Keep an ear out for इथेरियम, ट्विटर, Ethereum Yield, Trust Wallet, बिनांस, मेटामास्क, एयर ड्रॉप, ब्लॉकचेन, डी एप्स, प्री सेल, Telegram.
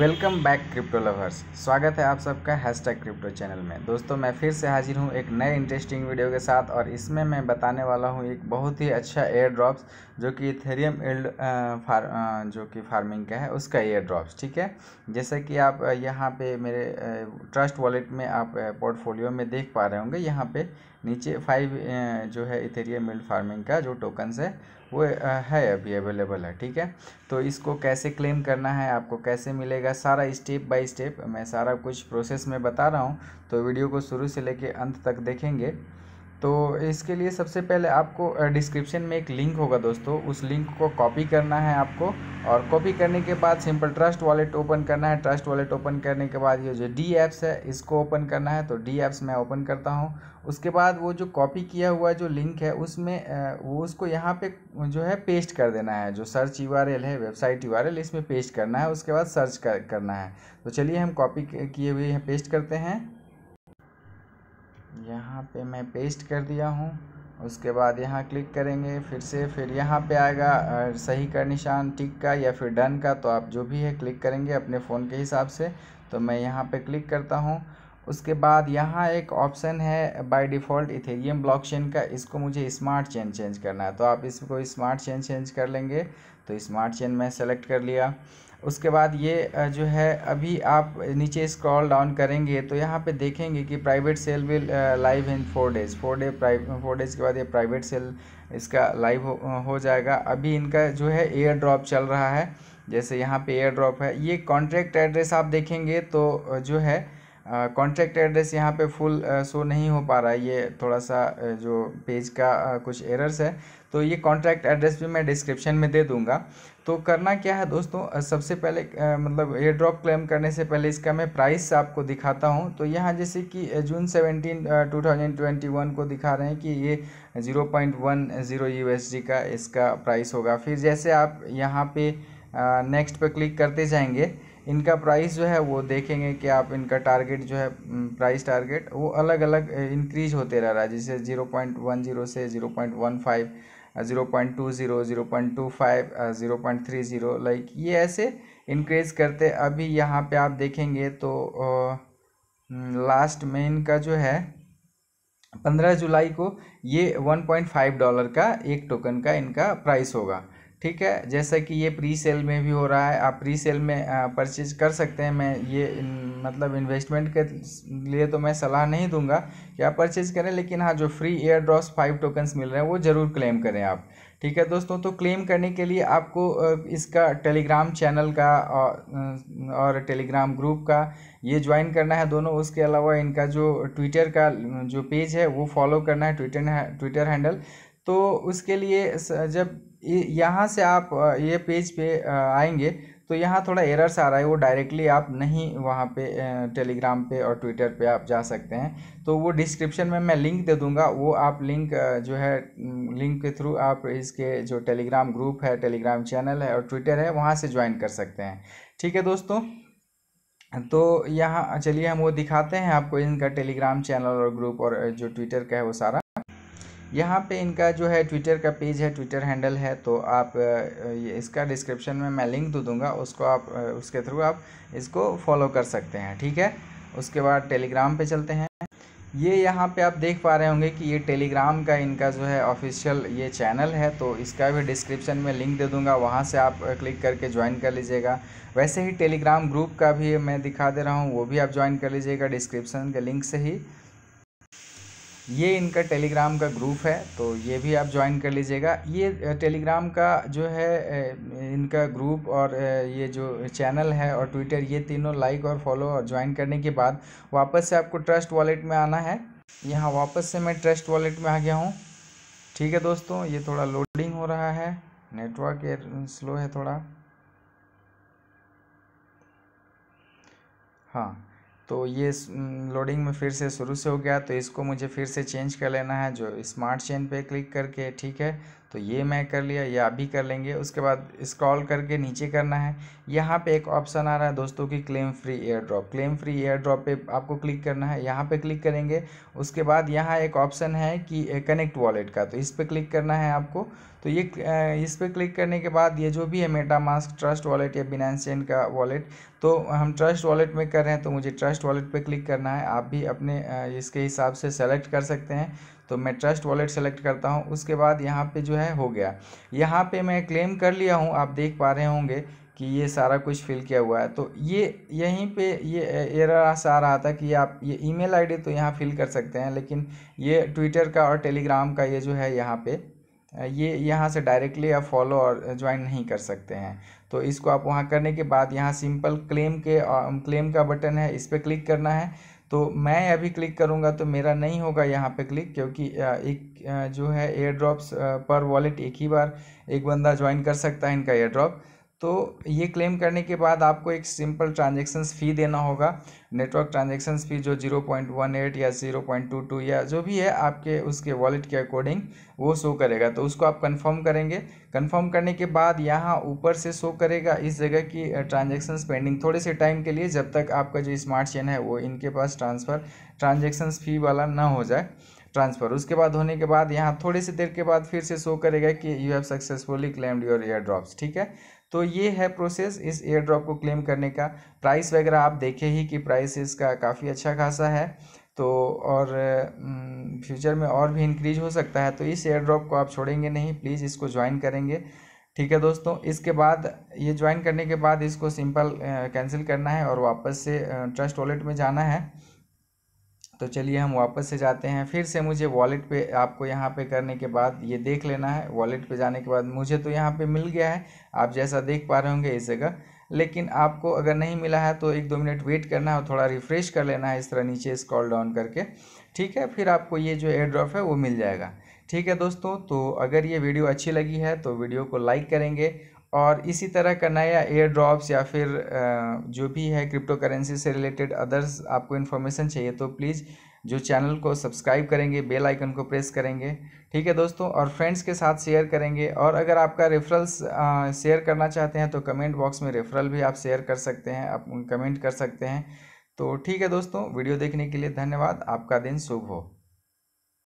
Welcome back crypto lovers, स्वागत है आप सबका हैशटैग क्रिप्टो चैनल में। दोस्तों मैं फिर से हाजिर हूँ एक नए इंटरेस्टिंग वीडियो के साथ और इसमें मैं बताने वाला हूँ एक बहुत ही अच्छा एयर ड्रॉप्स जो कि इथेरियम यील्ड फार्मिंग का है उसका एयर ड्रॉप्स। ठीक है, जैसा कि आप यहाँ पे मेरे ट्रस्ट वॉलेट में आप पोर्टफोलियो में देख पा रहे होंगे, यहाँ पर नीचे 5 जो है इथेरियम यील्ड फार्मिंग का जो टोकन्स है वो है अभी अवेलेबल है। ठीक है, तो इसको कैसे क्लेम करना है, आपको कैसे मिलेगा, सारा स्टेप बाय स्टेप मैं सारा कुछ प्रोसेस में बता रहा हूँ, तो वीडियो को शुरू से लेके अंत तक देखेंगे। तो इसके लिए सबसे पहले आपको डिस्क्रिप्शन में एक लिंक होगा दोस्तों, उस लिंक को कॉपी करना है आपको और कॉपी करने के बाद सिंपल ट्रस्ट वॉलेट ओपन करना है। ट्रस्ट वॉलेट ओपन करने के बाद ये जो डी एप्स है इसको ओपन करना है, तो डी एप्स मैं ओपन करता हूँ। उसके बाद वो जो कॉपी किया हुआ जो लिंक है उसमें वो उसको यहाँ पे जो है पेस्ट कर देना है, जो सर्च यूआरएल है वेबसाइट यूआरएल इसमें पेस्ट करना है, उसके बाद सर्च करना है। तो चलिए हम कॉपी किए हुए यहाँ पेस्ट करते हैं, यहाँ पे मैं पेस्ट कर दिया हूँ। उसके बाद यहाँ क्लिक करेंगे फिर से, फिर यहाँ पे आएगा सही का निशान, टिक का या फिर डन का, तो आप जो भी है क्लिक करेंगे अपने फ़ोन के हिसाब से। तो मैं यहाँ पे क्लिक करता हूँ। उसके बाद यहाँ एक ऑप्शन है बाय डिफ़ॉल्ट इथेरियम ब्लॉकचेन का, इसको मुझे स्मार्ट चेन चेंज करना है, तो आप इसको स्मार्ट चेन चेंज कर लेंगे। तो स्मार्ट चेन मैं सेलेक्ट कर लिया। उसके बाद ये जो है अभी आप नीचे स्क्रॉल डाउन करेंगे तो यहाँ पे देखेंगे कि private sale will live in 4 days. 4 days के बाद ये प्राइवेट सेल इसका लाइव हो जाएगा। अभी इनका जो है एयर ड्रॉप चल रहा है, जैसे यहाँ पे एयर ड्रॉप है। ये कॉन्ट्रैक्ट एड्रेस आप देखेंगे तो जो है कॉन्ट्रैक्ट एड्रेस यहाँ पे फुल शो नहीं हो पा रहा है, ये थोड़ा सा जो पेज का कुछ एरर्स है, तो ये कॉन्ट्रैक्ट एड्रेस भी मैं डिस्क्रिप्शन में दे दूंगा। तो करना क्या है दोस्तों, सबसे पहले मतलब एयर ड्रॉप क्लेम करने से पहले इसका मैं प्राइस आपको दिखाता हूँ। तो यहाँ जैसे कि जून 17, 2021 को दिखा रहे हैं कि ये 0.10 USD का इसका प्राइस होगा। फिर जैसे आप यहाँ पे नेक्स्ट पे क्लिक करते जाएंगे इनका प्राइस जो है वो देखेंगे कि आप इनका टारगेट जो है प्राइस टारगेट वो अलग अलग इंक्रीज होते रह रहा है, जैसे 0.10 से 0.15, 0.20, 0.25, 0.30, लाइक ये ऐसे इंक्रीज करते। अभी यहाँ पे आप देखेंगे तो लास्ट में इनका जो है 15 जुलाई को ये $1.5 का एक टोकन का इनका प्राइस होगा। ठीक है, जैसा कि ये प्री सेल में भी हो रहा है, आप प्री सेल में परचेज कर सकते हैं। मैं ये मतलब इन्वेस्टमेंट के लिए तो मैं सलाह नहीं दूंगा कि आप परचेज करें, लेकिन हाँ जो फ्री एयर ड्रॉप्स 5 टोकन्स मिल रहे हैं वो ज़रूर क्लेम करें आप। ठीक है दोस्तों, तो क्लेम करने के लिए आपको इसका टेलीग्राम चैनल का और टेलीग्राम ग्रुप का ये ज्वाइन करना है दोनों। उसके अलावा इनका जो ट्विटर का जो पेज है वो फॉलो करना है, ट्विटर हैंडल। तो उसके लिए जब यहाँ से आप ये पेज पे आएंगे तो यहाँ थोड़ा एरर्स आ रहा है, वो डायरेक्टली आप नहीं वहाँ पे टेलीग्राम पे और ट्विटर पे आप जा सकते हैं, तो वो डिस्क्रिप्शन में मैं लिंक दे दूँगा। वो आप लिंक जो है लिंक के थ्रू आप इसके जो टेलीग्राम ग्रुप है, टेलीग्राम चैनल है और ट्विटर है वहाँ से ज्वाइन कर सकते हैं। ठीक है दोस्तों, तो यहाँ चलिए हम वो दिखाते हैं आपको इनका टेलीग्राम चैनल और ग्रुप और जो ट्विटर का है वो सारा। यहाँ पे इनका जो है ट्विटर का पेज है, ट्विटर हैंडल है, तो आप इसका डिस्क्रिप्शन में मैं लिंक दे दूँगा, उसको आप उसके थ्रू आप इसको फॉलो कर सकते हैं। ठीक है, उसके बाद टेलीग्राम पे चलते हैं। ये यहाँ पे आप देख पा रहे होंगे कि ये टेलीग्राम का इनका जो है ऑफिशियल ये चैनल है, तो इसका भी डिस्क्रिप्शन में लिंक दे दूँगा, वहाँ से आप क्लिक करके ज्वाइन कर लीजिएगा। वैसे ही टेलीग्राम ग्रुप का भी मैं दिखा दे रहा हूँ, वो भी आप ज्वाइन कर लीजिएगा डिस्क्रिप्शन के लिंक से ही। ये इनका टेलीग्राम का ग्रुप है, तो ये भी आप ज्वाइन कर लीजिएगा। ये टेलीग्राम का जो है इनका ग्रुप और ये जो चैनल है और ट्विटर, ये तीनों लाइक और फॉलो और ज्वाइन करने के बाद वापस से आपको ट्रस्ट वॉलेट में आना है। यहाँ वापस से मैं ट्रस्ट वॉलेट में आ गया हूँ। ठीक है दोस्तों, ये थोड़ा लोडिंग हो रहा है, नेटवर्क स्लो है थोड़ा। हाँ, तो ये लोडिंग में फिर से शुरू से हो गया, तो इसको मुझे फिर से चेंज कर लेना है जो स्मार्ट चेन पे क्लिक करके। ठीक है, तो ये मैं कर लिया, ये आप भी कर लेंगे। उसके बाद स्क्रॉल करके नीचे करना है, यहाँ पे एक ऑप्शन आ रहा है दोस्तों कि claim free एयर ड्रॉप। Claim free एयर ड्रॉप पे आपको क्लिक करना है, यहाँ पे क्लिक करेंगे। उसके बाद यहाँ एक ऑप्शन है कि कनेक्ट वॉलेट का, तो इस पे क्लिक करना है आपको। तो ये इस पर क्लिक करने के बाद ये जो भी है मेटामास्क, ट्रस्ट वॉलेट या बिनांस चेन का वॉलेट, तो हम ट्रस्ट वॉलेट में कर रहे हैं तो मुझे ट्रस्ट वॉलेट पे क्लिक करना है। आप भी अपने इसके हिसाब से सेलेक्ट कर सकते हैं, तो मैं ट्रस्ट वॉलेट सेलेक्ट करता हूं। उसके बाद यहाँ पे जो है हो गया, यहाँ पे मैं क्लेम कर लिया हूं। आप देख पा रहे होंगे कि ये सारा कुछ फिल किया हुआ है। तो ये यहीं पे ये एरर सा रहा था कि आप ये ईमेल आईडी तो यहाँ फिल कर सकते हैं, लेकिन ये ट्विटर का और टेलीग्राम का ये जो है यहाँ पे ये यहाँ से डायरेक्टली आप फॉलो और ज्वाइन नहीं कर सकते हैं। तो इसको आप वहाँ करने के बाद यहाँ सिंपल क्लेम का बटन है, इस पर क्लिक करना है। तो मैं अभी क्लिक करूँगा तो मेरा नहीं होगा यहाँ पे क्लिक, क्योंकि एक जो है एयर ड्रॉप्स पर वॉलेट एक ही बार एक बंदा ज्वाइन कर सकता है इनका एयर ड्रॉप। तो ये क्लेम करने के बाद आपको एक सिंपल ट्रांजैक्शंस फ़ी देना होगा, नेटवर्क ट्रांजैक्शंस फ़ी जो 0.18 या 0.22 या जो भी है आपके उसके वॉलेट के अकॉर्डिंग वो शो करेगा। तो उसको आप कंफर्म करेंगे। कंफर्म करने के बाद यहाँ ऊपर से शो करेगा इस जगह की ट्रांजैक्शंस पेंडिंग, थोड़े से टाइम के लिए, जब तक आपका जो स्मार्ट चेन है वो इनके पास ट्रांजैक्शंस फ़ी वाला ना हो जाए ट्रांसफ़र। उसके बाद होने के बाद यहाँ थोड़ी सी देर के बाद फिर से शो करेगा कि you have successfully claimed your airdrops. ठीक है, तो ये है प्रोसेस इस एयर ड्रॉप को क्लेम करने का। प्राइस वगैरह आप देखे ही कि प्राइस इसका काफ़ी अच्छा खासा है, तो और फ्यूचर में और भी इंक्रीज हो सकता है। तो इस एयर ड्रॉप को आप छोड़ेंगे नहीं, प्लीज़ इसको ज्वाइन करेंगे। ठीक है दोस्तों, इसके बाद ये ज्वाइन करने के बाद इसको सिंपल कैंसिल करना है और वापस से ट्रस्ट वॉलेट में जाना है। तो चलिए हम वापस से जाते हैं। फिर से मुझे वॉलेट पे आपको यहाँ पे करने के बाद ये देख लेना है। वॉलेट पे जाने के बाद मुझे तो यहाँ पे मिल गया है, आप जैसा देख पा रहे होंगे इस जगह, लेकिन आपको अगर नहीं मिला है तो 1-2 मिनट वेट करना है और थोड़ा रिफ़्रेश कर लेना है इस तरह नीचे स्क्रॉल डाउन करके। ठीक है, फिर आपको ये जो एयर ड्रॉप है वो मिल जाएगा। ठीक है दोस्तों, तो अगर ये वीडियो अच्छी लगी है तो वीडियो को लाइक करेंगे और इसी तरह का नया एयर ड्रॉप्स या फिर जो भी है क्रिप्टो करेंसी से रिलेटेड अदर्स आपको इन्फॉर्मेशन चाहिए तो प्लीज़ जो चैनल को सब्सक्राइब करेंगे, बेल आइकन को प्रेस करेंगे। ठीक है दोस्तों, और फ्रेंड्स के साथ शेयर करेंगे। और अगर आपका रेफरल्स शेयर करना चाहते हैं तो कमेंट बॉक्स में रेफरल भी आप शेयर कर सकते हैं, आप कमेंट कर सकते हैं। तो ठीक है दोस्तों, वीडियो देखने के लिए धन्यवाद, आपका दिन शुभ हो।